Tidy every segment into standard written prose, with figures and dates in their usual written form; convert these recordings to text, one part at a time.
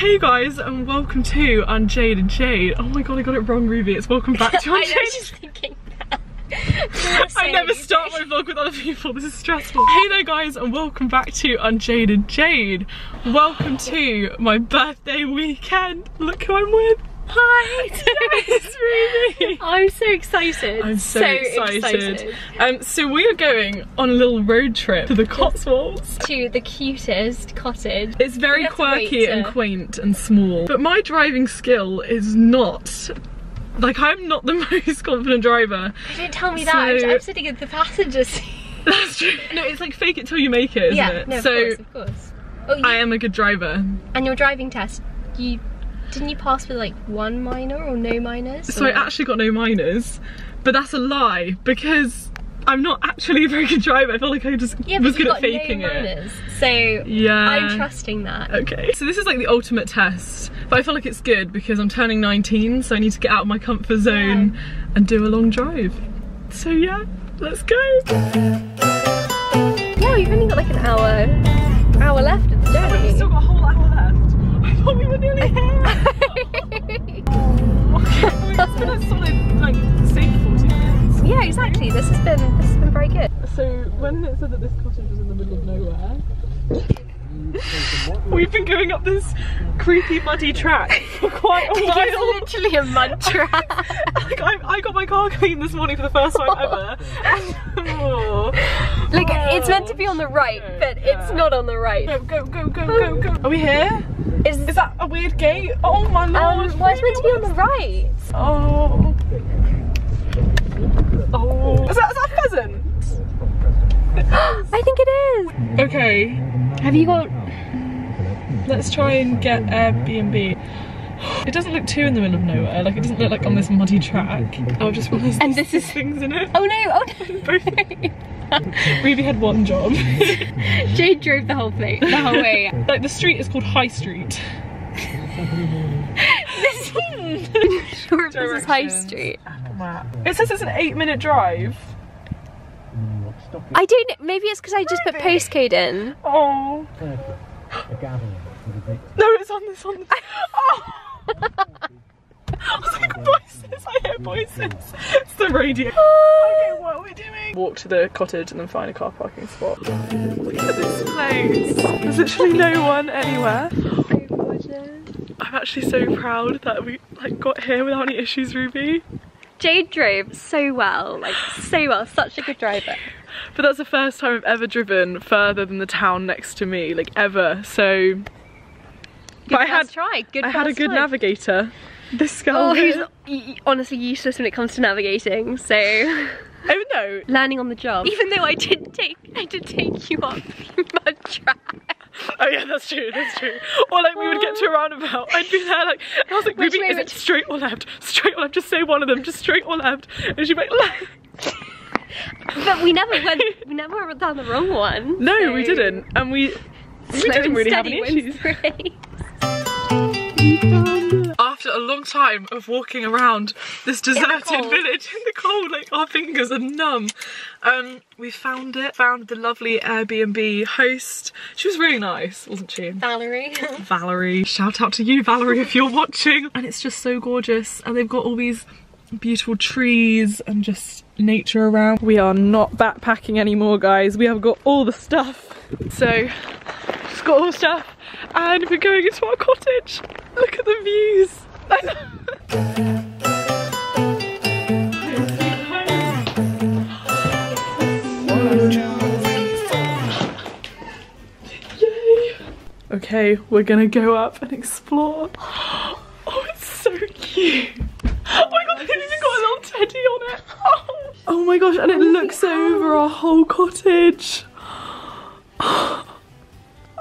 Hey guys, and welcome to Unjaded Jade. Oh my god, I got it wrong, Ruby. It's welcome back to Unjaded. I was just thinking that. I never start my vlog with other people. This is stressful. Hey there guys, and welcome back to Unjaded Jade. Welcome to my birthday weekend. Look who I'm with. Hi, it's Ruby. I'm so excited. I'm so excited. So we are going on a little road trip to the Cotswolds. To the cutest cottage. It's very quirky and quaint and small. But my driving skill is not... Like, I'm not the most confident driver. Don't tell me that. I'm sitting in the passenger seat. That's true. No, it's like fake it till you make it, isn't it? No, of course. Oh, I am a good driver. And your driving test, Didn't you pass with like one minor or no minors? Or? So I actually got no minors, but that's a lie because I'm not actually a very good driver. I feel like I just was good at faking it. So yeah, I'm trusting that. Okay. So this is like the ultimate test, but I feel like it's good because I'm turning 19, so I need to get out of my comfort zone and do a long drive. So yeah, let's go. Yeah, we've only got like an hour left of the journey. We've still got a whole hour left. Oh, we were nearly here! It's been a solid, like, safe 40 minutes. Yeah, exactly. This has been very good. So, when it said that this cottage was in the middle of nowhere, we've been going up this creepy, muddy track for quite a while. It's literally a mud track. Like, I got my car cleaned this morning for the first time ever. Like, it's meant to be on the right, but it's not on the right. Go. Are we here? Is that a weird gate? Oh my lord! Why is it meant to be on the right? Oh. Is that a pheasant? I think it is. Okay. Have you got? Let's try and get Airbnb. It doesn't look too in the middle of nowhere. Like it doesn't look like on this muddy track. Oh, just all these things in it. Oh no! Oh no! Both. Ruby had one job. Jade drove the whole way. Like the street is called High Street. Sure if this is High Street. It says it's an 8-minute drive. I don't. Maybe it's because I just put postcode in. Oh. No, it's on the. Oh. I was like, voices. I hear voices. It's the radio. Oh. Okay, what are we doing? Walk to the cottage and then find a car parking spot. Look at this place. There's literally no one anywhere. I'm actually so proud that we like got here without any issues, Ruby. Jade drove so well, like so well. Such a good driver. But that's the first time I've ever driven further than the town next to me, like ever. So. But I had a good navigator. This girl. Oh, who's honestly useless when it comes to navigating. So. Oh no. Learning on the job. Even though I did take you up mud track. Oh yeah, that's true. Or like we would get to a roundabout. I'd be there like, and I was like, Ruby, is it straight or left? Straight or left? Just say one of them. Just straight or left. And she'd be like, left. But we never went down the wrong one. No, so. We didn't, and we didn't really have any issues. After a long time of walking around this deserted village in the cold, like our fingers are numb, we found the lovely Airbnb host. She was really nice, wasn't she? Valerie. Shout out to you, Valerie, if you're watching. And it's just so gorgeous, and they've got all these beautiful trees and just nature around. We are not backpacking anymore, guys. We have got all the stuff. So, just got all the stuff. And we're going into our cottage. Look at the views. I know. Yay. Okay, we're gonna go up and explore. Oh, it's so cute. Oh my god, they've even got a little teddy on it. Oh my gosh, and it looks over our whole cottage.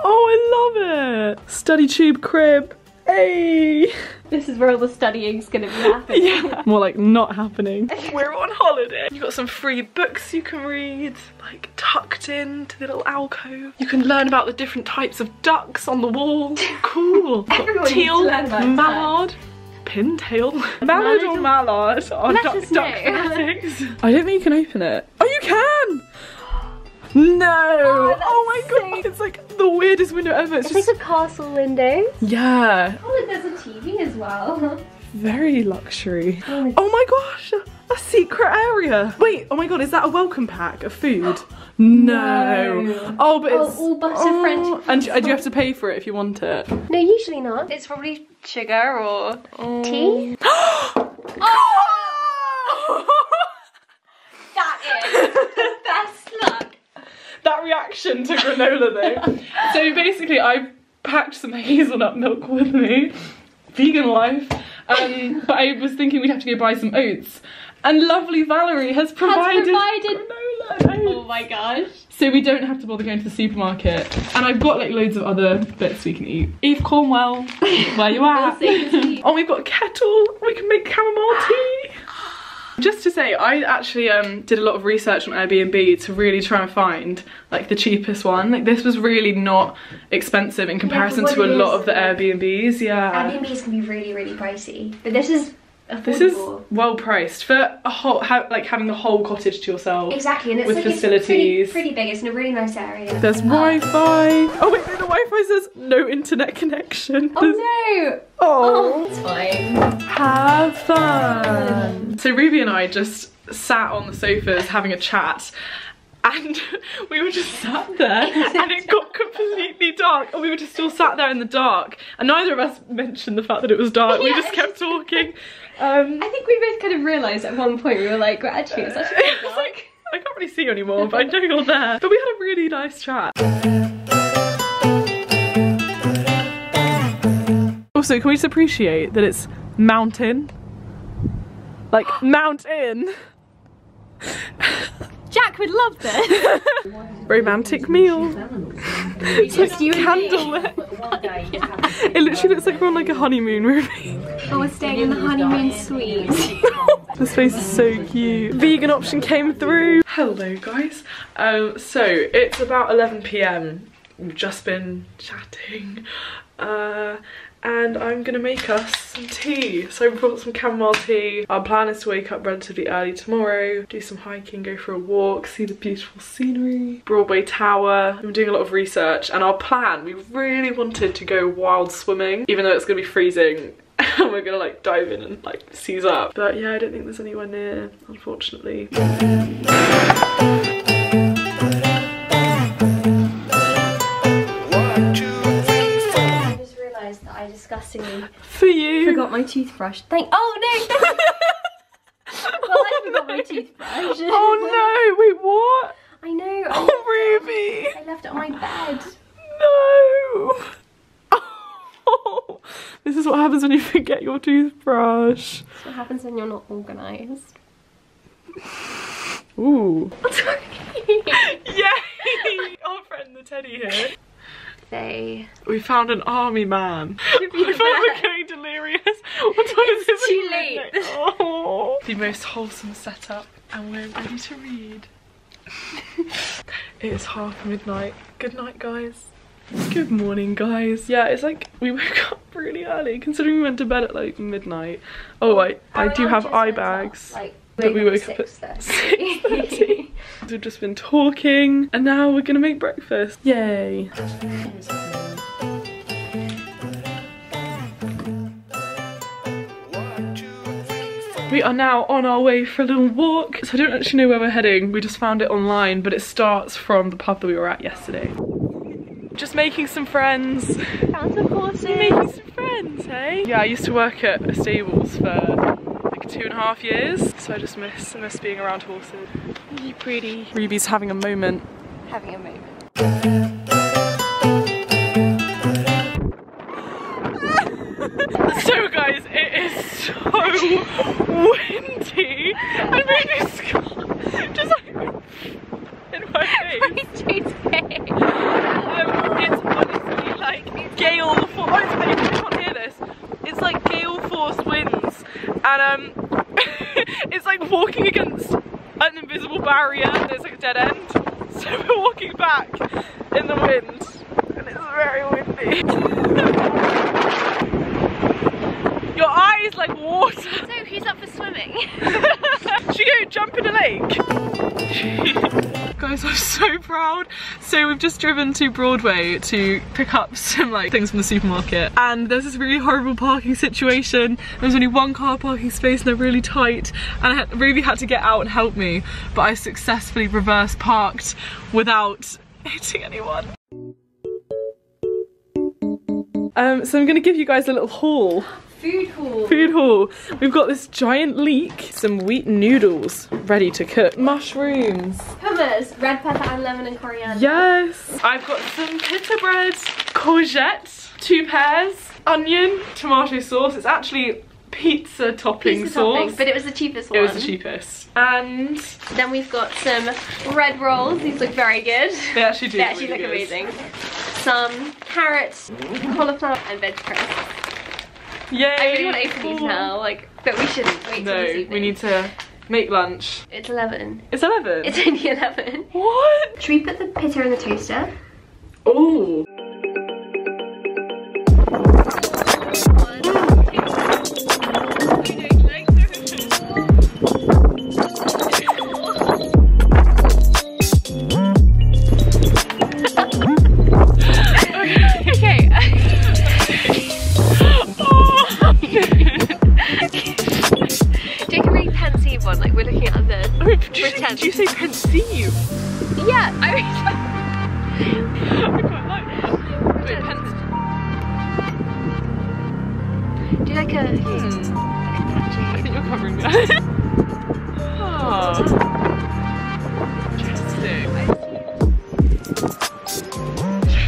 Oh, I love it. Study tube crib. Hey! This is where all the studying's gonna be happening. Yeah. More like not happening. We're on holiday. You've got some free books you can read, like tucked into the little alcove. You can learn about the different types of ducks on the wall. Cool. Teal, mallard. Pintail. Mallard or mallard on duck fanatics. I don't think you can open it. Oh, you can! No! Oh my god, it's like the weirdest window ever. It's like a castle window. Yeah. Oh, and there's a TV as well. Very luxury. Oh my gosh, a secret area. Wait, oh my god, is that a welcome pack of food? No. Oh, but it's all butter French. And do you have to pay for it if you want it? No, usually not. It's probably sugar or tea. That is the best luck. That reaction to granola though. So basically I packed some hazelnut milk with me. Vegan life. But I was thinking we'd have to go buy some oats. And lovely Valerie has provided granola oats. Oh my gosh. So we don't have to bother going to the supermarket. And I've got like loads of other bits we can eat. Eve Cornwell, where you at? Oh, we've got a kettle. We can make chamomile tea. Just to say, I actually did a lot of research on Airbnb to really try and find like the cheapest one. Like this was really not expensive in comparison to a lot of the Airbnbs. Yeah, Airbnbs can be really, really pricey, but this is affordable. This is well priced for a whole, like having the whole cottage to yourself. Exactly, and it's with like facilities. It's pretty big. It's in a really nice area. There's Wi-Fi. Oh wait, no, the Wi-Fi says no internet connection. Oh no. Oh, it's fine. Have fun. So Ruby and I just sat on the sofas having a chat, and we were just sat there and it got completely dark and we were just still sat there in the dark and neither of us mentioned the fact that it was dark. We just kept talking. I think we both kind of realised at one point, we were like, well, actually it's actually dark. It's like, I can't really see you anymore, but I know you're there. But we had a really nice chat. Also, can we just appreciate that it's mountain? Like, mountain! Jack would love this. Romantic meal. It's like candlelit. It literally looks like we're on like a honeymoon, Ruby. Oh, we're staying in the honeymoon suite. This face is so cute. Vegan option came through. Hello, guys. So it's about 11 PM. We've just been chatting, and I'm gonna make us some tea. So I brought some chamomile tea. Our plan is to wake up relatively early tomorrow, do some hiking, go for a walk, see the beautiful scenery, Broadway Tower. I'm doing a lot of research, and our plan, we really wanted to go wild swimming, even though it's gonna be freezing and we're gonna like dive in and like seize up. But yeah, I don't think there's anywhere near, unfortunately. For you. Forgot my toothbrush. My toothbrush. Oh no, wait, what? I know. Oh, Ruby. I left it on my bed. No. Oh, this is what happens when you forget your toothbrush. That's what happens when you're not organised. Ooh. Yay! Our friend the teddy here. We found an army man. We're going delirious. What time is it? Too late. Oh. The most wholesome setup, and we're ready to read. It's 12:30. Good night, guys. Good morning, guys. Yeah, it's like we woke up really early, considering we went to bed at like midnight. Oh, I do have eye bags. That we woke up at 6:30. We've just been talking and now we're gonna make breakfast. Yay. We are now on our way for a little walk. So I don't actually know where we're heading. We just found it online, but it starts from the pub that we were at yesterday. Just making some friends. Found some horses. Making some friends, hey? Yeah, I used to work at a stables for 2.5 years, so I just miss being around horses. You pretty. Ruby's having a moment. Having a moment. So guys, it is so windy, and Ruby's got just like in my face. It's honestly like gale force. I can't hear this. It's like gale force winds. And it's like walking against an invisible barrier and it's like a dead end. So we're walking back in the wind and it's very windy. Your eyes like water. So who's up for swimming? She goes go jump in a lake. Guys, I'm so proud. So we've just driven to Broadway to pick up some like things from the supermarket, and there's this really horrible parking situation. There's only one car parking space and they're really tight, and Ruby had to get out and help me, but I successfully reverse parked without hitting anyone. So I'm gonna give you guys a little haul. Food haul. Food haul. We've got this giant leek, some wheat noodles ready to cook, mushrooms, hummus, red pepper and lemon and coriander. Yes. I've got some pita bread, courgette, 2 pears, onion, tomato sauce. It's actually pizza topping sauce. But it was the cheapest one. It was the cheapest. And then we've got some bread rolls. These look very good. They actually do. They actually look amazing. Some carrots, cauliflower and veg crisps. Yay! I really want to open these now, like, but we shouldn't wait till this evening. No, we need to make lunch. It's 11. It's 11? It's only 11. What? Should we put the pita in the toaster? Oh. Did you say conceive? Yeah, I mean, I quite like that. Wait, pencil. Do you like a... I think you're covering me. Oh. Interesting. I think it's still windy.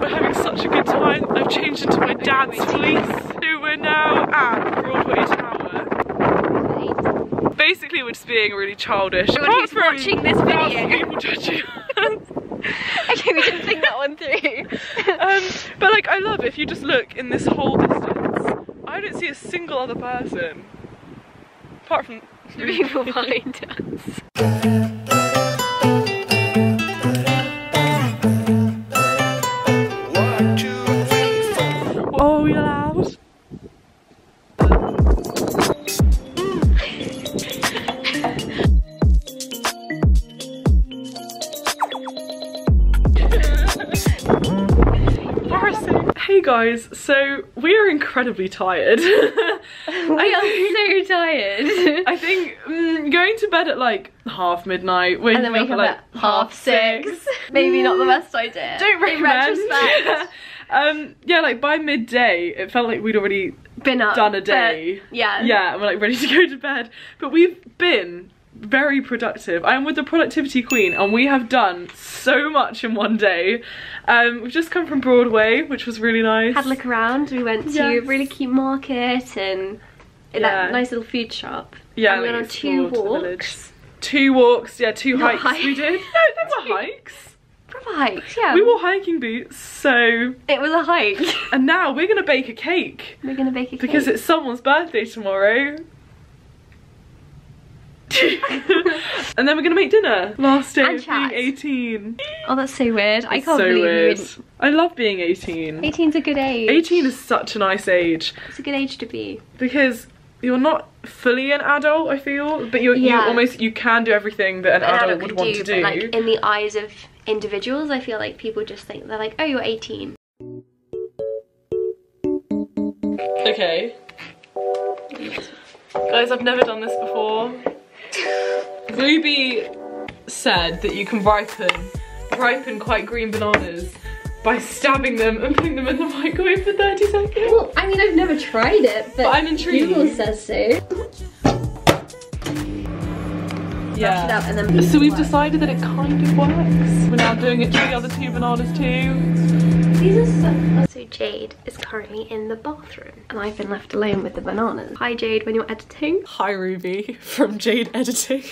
We're having such a good time. I've changed into my dad's fleece. So we're now at Broadway Tower. Basically, we're just being really childish. Everyone who's watching this video. Okay, we didn't think that one through. But like, I love it. If you just look in this whole distance, I don't see a single other person apart from the people behind us. Guys, so we are incredibly tired. We are so tired. I think going to bed at like 12:30 midnight, and then waking up at like 6:30. Maybe not the best idea. Don't recommend. In retrospect. Yeah, like by midday, it felt like we'd already done a day. Yeah. Yeah, and we're like ready to go to bed, but we've been very productive. I am with the productivity queen, and we have done so much in one day. We've just come from Broadway, which was really nice. Had a look around. We went to a really cute market and that nice little food shop. Yeah, and we went on 2 walks. 2 walks, yeah, 2 hikes. We did. No, they were hikes. Proper hikes, yeah. We wore hiking boots, so... It was a hike. And now we're going to bake a cake. We're going to bake a cake. Because it's someone's birthday tomorrow. And then we're gonna make dinner. Last day of being 18. Oh, that's so weird. I can't believe it. I love being 18. 18's a good age. 18 is such a nice age. It's a good age to be. Because you're not fully an adult, I feel, but you can do everything that an adult would want to do. Like, in the eyes of individuals, I feel like people just think, they're like, oh, you're 18. Okay. Guys, I've never done this before. Ruby said that you can ripen quite green bananas by stabbing them and putting them in the microwave for 30 seconds. Well, I mean, I've never tried it, but I'm intrigued. Google says so. Yeah. It up and then so we've decided that it kind of works. We're now doing it to the other 2 bananas too. These are so Jade is currently in the bathroom, and I've been left alone with the bananas. Hi Jade, when you're editing. Hi Ruby, from Jade Editing.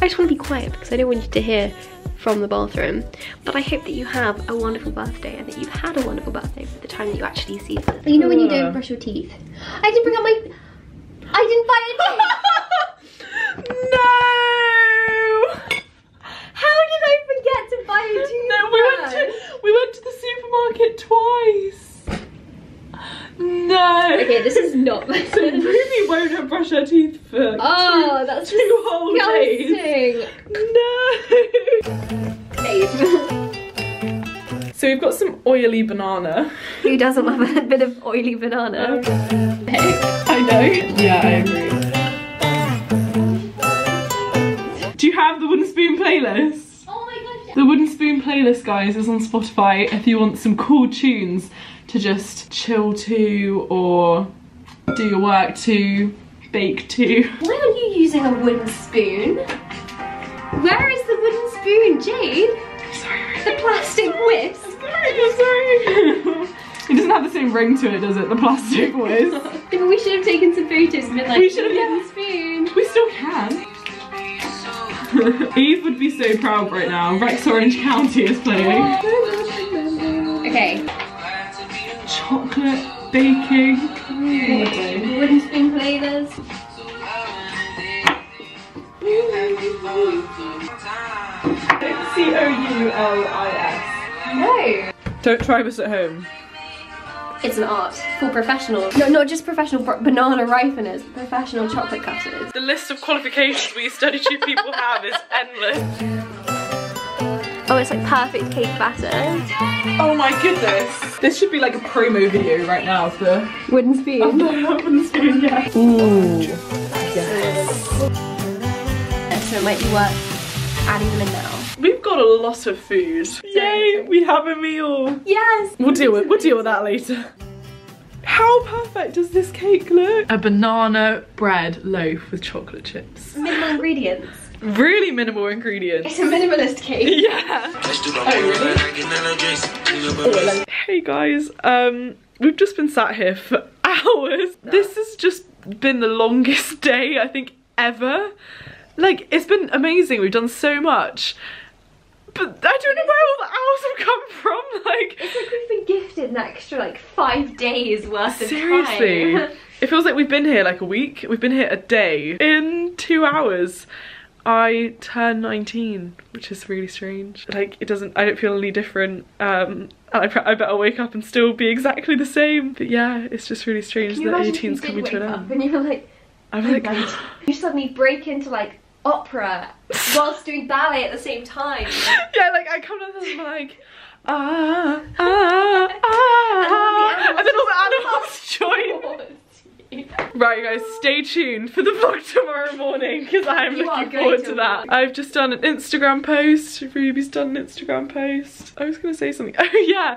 I just want to be quiet because I don't want you to hear from the bathroom, but I hope that you have a wonderful birthday and that you've had a wonderful birthday by the time that you actually see this. But you know when you don't brush your teeth? I didn't bring up my... I didn't buy a tooth! No! How did I forget to buy a toothbrush? No, we went to the supermarket twice. No. Okay, this is not my won't brush her teeth for two whole days. No. So we've got some oily banana. Who doesn't love a bit of oily banana? Hey, I know. Yeah, I agree. Do you have the wooden spoon playlist? The Wooden Spoon playlist, guys, is on Spotify if you want some cool tunes to just chill to or do your work to, bake to. Why are you using a wooden spoon? Where is the wooden spoon, Jade? Sorry. The plastic whisk. I'm sorry. It doesn't have the same ring to it, does it? The plastic whisk. But we should have taken some photos and been like, we should have used the spoon. We still can. Eve would be so proud right now. Rex Orange County is playing. Okay. Chocolate baking. Wooden spoon flavors. C-O-U-L-I-S. No. Don't try this at home. It's an art for professionals. No, not just professional banana ripeners, professional chocolate cutters. The list of qualifications we study tube people have is endless. Oh, it's like perfect cake batter. Oh my goodness. This should be like a promo video right now for the wooden spoon. Oh, no, wooden spoon, yeah. Ooh, yes. So it might be worth adding them in now. We've got a lot of food. Yay, we have a meal. Yes. We'll deal with that later. How perfect does this cake look? A banana bread loaf with chocolate chips. Minimal ingredients. Really minimal ingredients. It's a minimalist cake. Yeah. Oh, really? Hey guys, we've just been sat here for hours. No. This has just been the longest day I think ever. Like, it's been amazing. We've done so much. But I don't know where all the hours have come from, like... It's like we've been gifted an extra, like, 5 days worth of time. Seriously. It feels like we've been here, like, a week. We've been here a day. In 2 hours, I turned 19, which is really strange. Like, it doesn't... I don't feel any different. I bet I'll wake up and still be exactly the same. But yeah, it's just really strange that 18's coming to an end. And you were like... I'm like... You suddenly break into, like... opera whilst doing ballet at the same time. Yeah, like I come down and I'm like, and then all the animals join. Right, guys, stay tuned for the vlog tomorrow morning because I'm looking forward to that. I've just done an Instagram post. Ruby's done an Instagram post. I was gonna say something. Oh yeah,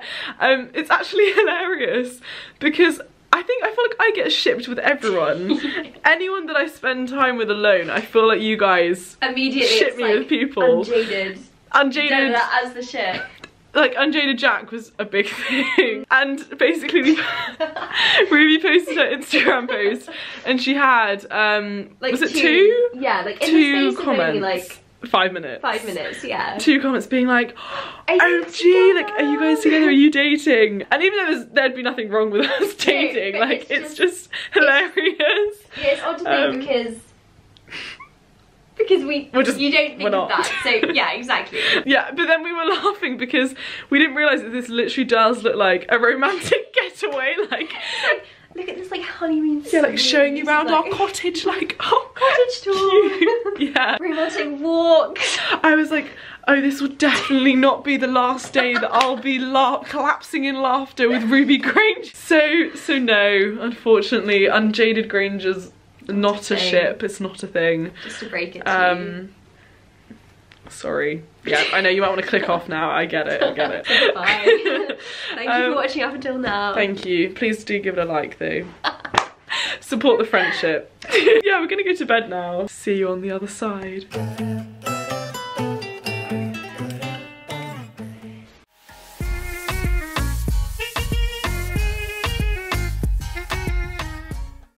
it's actually hilarious because. I think I feel like I get shipped with everyone. Anyone that I spend time with alone, I feel like you guys immediately ship me like with people. Unjaded. Unjaded. As the ship. Like Unjaded Jack was a big thing. And basically Ruby posted her Instagram post and she had like was it two? Yeah, like in two the space comments. Of maybe, like 5 minutes. 5 minutes, yeah. 2 comments being like, OMG, like, are you guys together? Are you dating? And even though there'd be nothing wrong with us dating, no, like, it's just hilarious. Yeah, it's odd to think because you don't think of that, so yeah, exactly. Yeah, but then we were laughing because we didn't realise that this literally does look like a romantic getaway, like... Look at this like honeymoon. Yeah, like showing you around like... our cottage, like oh, cottage tour. Yeah, romantic walks. I was like, oh, this will definitely not be the last day that I'll be collapsing in laughter with Ruby Granger. So no, unfortunately, Unjaded Granger's not a ship. It's not a thing. Just to break it to you. Sorry. Yeah, I know you might want to click off now. I get it, I get it. Bye. Thank you for watching up until now. Thank you. Please do give it a like though. Support the friendship. Yeah, we're gonna go to bed now. See you on the other side.